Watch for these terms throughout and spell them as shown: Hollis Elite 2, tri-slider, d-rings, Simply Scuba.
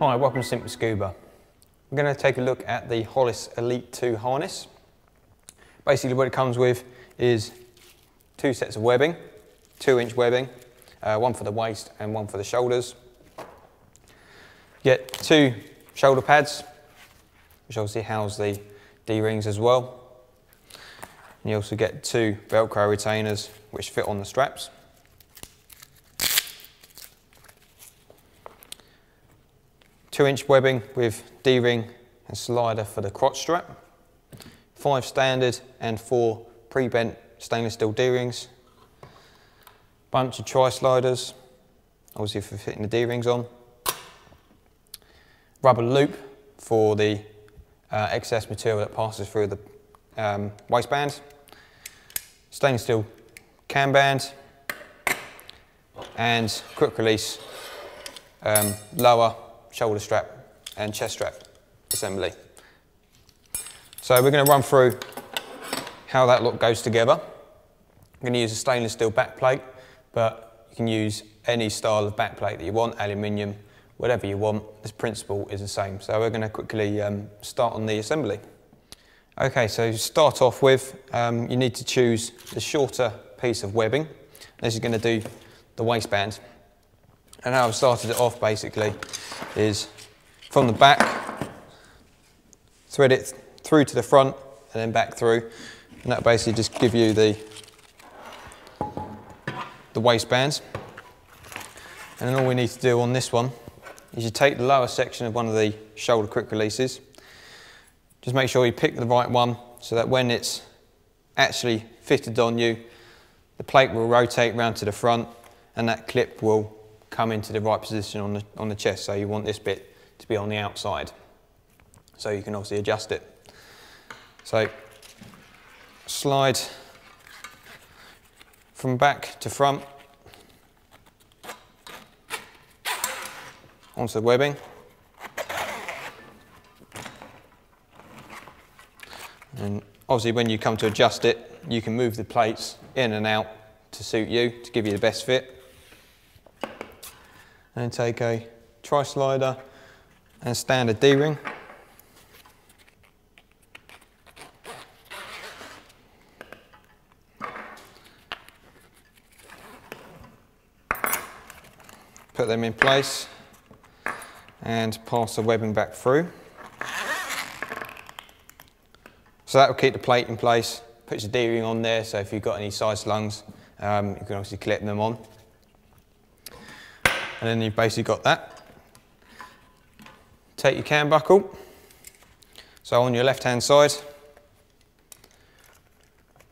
Hi, welcome to Simply Scuba. We're going to take a look at the Hollis Elite 2 harness. Basically what it comes with is two sets of webbing, 2-inch webbing, one for the waist and one for the shoulders. You get two shoulder pads, which obviously house the D-rings as well. And you also get two Velcro retainers which fit on the straps. Two-inch webbing with D-ring and slider for the crotch strap. 5 standard and 4 pre-bent stainless steel D-rings. Bunch of tri-sliders, obviously for fitting the D-rings on. Rubber loop for the excess material that passes through the waistband. Stainless steel cam band and quick release lower shoulder strap and chest strap assembly. So we're going to run through how that lot goes together. I'm going to use a stainless steel backplate, but you can use any style of backplate that you want, aluminium, whatever you want. This principle is the same. So we're going to quickly start on the assembly. Okay, so to start off with, you need to choose the shorter piece of webbing. This is going to do the waistband. And how I've started it off basically is from the back, thread it through to the front and then back through, and that'll basically just give you the waistbands. And then all we need to do on this one is you take the lower section of one of the shoulder quick releases, just make sure you pick the right one so that when it's actually fitted on you, the plate will rotate round to the front and that clip will come into the right position on the chest. So you want this bit to be on the outside, so you can obviously adjust it. So slide from back to front onto the webbing. And obviously when you come to adjust it, you can move the plates in and out to suit you, to give you the best fit. And take a tri-slider and standard D-ring. Put them in place and pass the webbing back through. So that will keep the plate in place. Put your D-ring on there, so if you've got any side slungs, you can obviously clip them on. And then you've basically got that. Take your cam buckle. So on your left-hand side,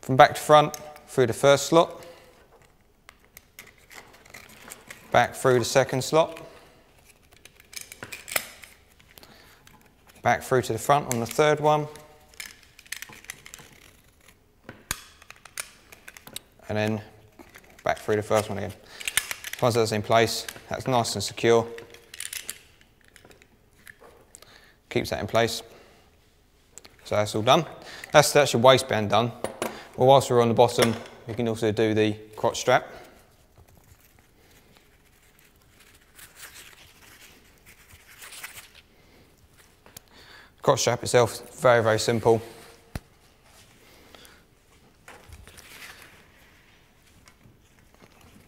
from back to front through the first slot, back through the second slot, back through to the front on the third one, and then back through the first one again. Once that's in place, that's nice and secure. Keeps that in place. So that's all done. That's your waistband done. Well, whilst we're on the bottom, we can also do the crotch strap. The crotch strap itself is very, very simple.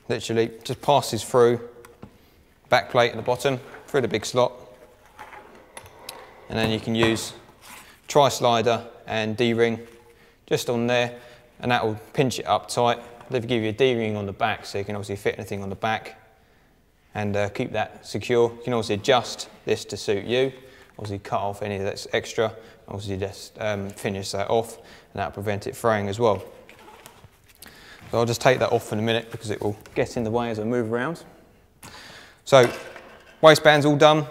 Literally just passes through back plate at the bottom, through the big slot, and then you can use tri-slider and D-ring just on there, and that will pinch it up tight. They'll give you a D-ring on the back, so you can obviously fit anything on the back and keep that secure. You can obviously adjust this to suit you, obviously cut off any that's extra, obviously just finish that off, and that'll prevent it fraying as well. So I'll just take that off in a minute because it will get in the way as I move around. So waistband's all done.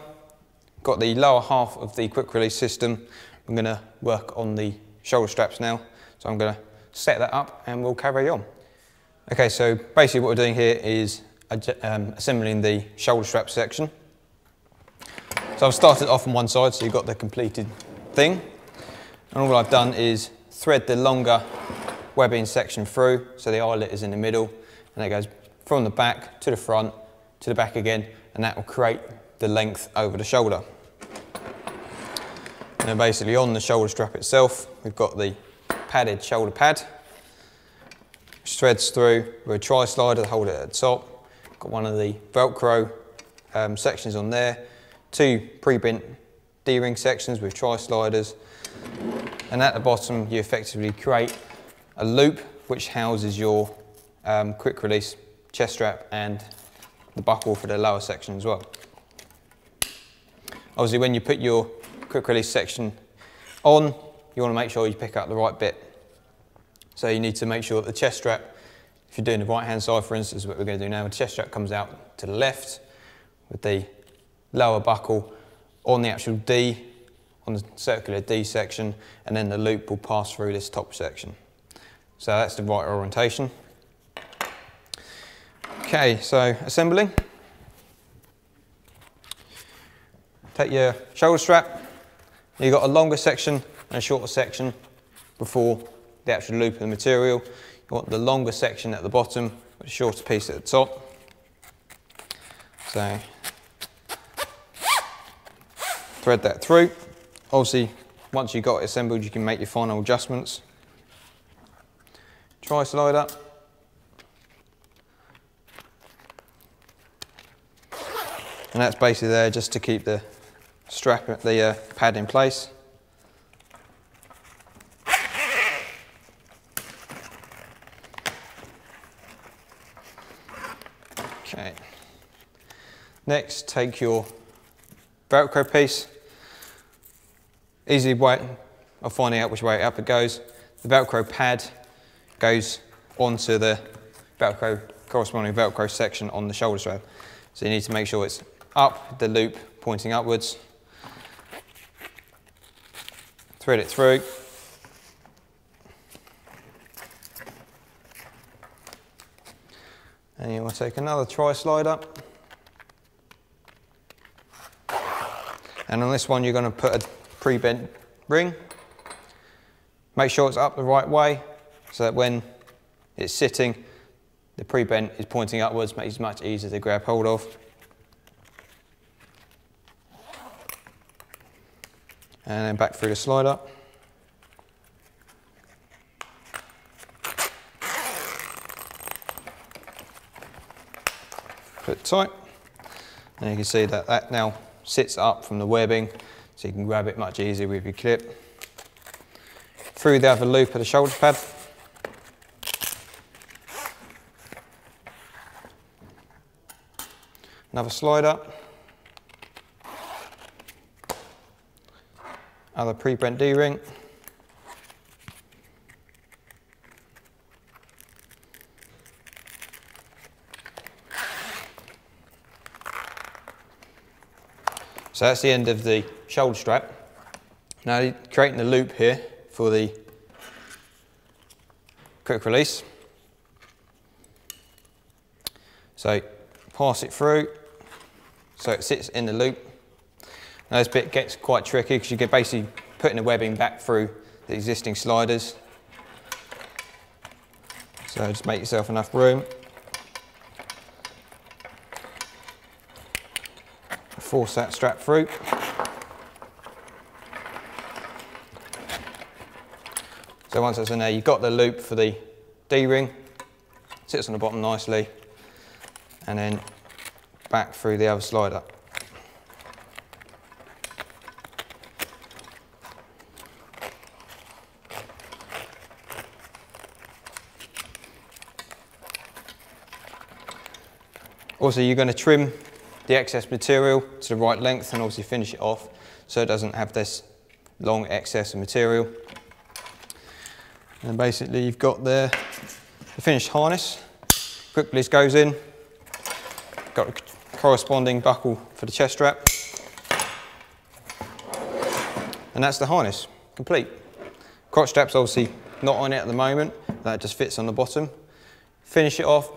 Got the lower half of the quick release system. I'm going to work on the shoulder straps now. So I'm going to set that up and we'll carry on. Okay, so basically what we're doing here is assembling the shoulder strap section. So I've started off on one side, so you've got the completed thing. And all I've done is thread the longer webbing section through, so the eyelet is in the middle, and it goes from the back to the front to the back again, and that will create the length over the shoulder. Now basically on the shoulder strap itself, we've got the padded shoulder pad, which threads through with a tri-slider to hold it at the top. Got one of the Velcro sections on there, two pre-bent D-ring sections with tri-sliders, and at the bottom you effectively create a loop which houses your quick release chest strap and the buckle for the lower section as well. Obviously when you put your quick release section on, you want to make sure you pick up the right bit. So you need to make sure that the chest strap, if you're doing the right hand side for instance, what we're going to do now, the chest strap comes out to the left with the lower buckle on the actual D, on the circular D section, and then the loop will pass through this top section. So that's the right orientation. Okay, so assembling. Take your shoulder strap, you've got a longer section and a shorter section before the actual loop of the material. You want the longer section at the bottom, with a shorter piece at the top. So thread that through. Obviously, once you've got it assembled, you can make your final adjustments. Tri-slider. And that's basically there just to keep the strap, the pad in place. Okay. Next, take your Velcro piece. Easy way of finding out which way up it goes. The Velcro pad goes onto the Velcro, corresponding Velcro section on the shoulder strap. So you need to make sure it's up, the loop pointing upwards. Thread it through. And you want to take another tri-slider. And on this one, you're going to put a pre-bent ring. Make sure it's up the right way so that when it's sitting, the pre-bent is pointing upwards, makes it much easier to grab hold of. And then back through the slider. Put it tight. And you can see that that now sits up from the webbing, so you can grab it much easier with your clip. Through the other loop of the shoulder pad. Another slider, other pre-bent D-ring, so that's the end of the shoulder strap. Now creating the loop here for the quick release, so pass it through. So it sits in the loop. Now this bit gets quite tricky because you're basically putting the webbing back through the existing sliders. So just make yourself enough room. Force that strap through. So once that's in there, you've got the loop for the D-ring. It sits on the bottom nicely. And then back through the other slider. Also, you're going to trim the excess material to the right length and obviously finish it off so it doesn't have this long excess of material. And basically you've got there the finished harness. Quick release goes in, got a corresponding buckle for the chest strap, and that's the harness complete. Crotch strap's obviously not on it at the moment, that just fits on the bottom. Finish it off,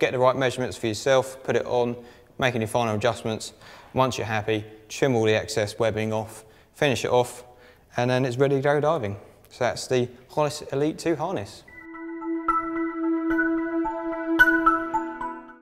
get the right measurements for yourself, put it on, making your final adjustments. Once you're happy, trim all the excess webbing off, finish it off, and then it's ready to go diving. So that's the Hollis Elite 2 harness.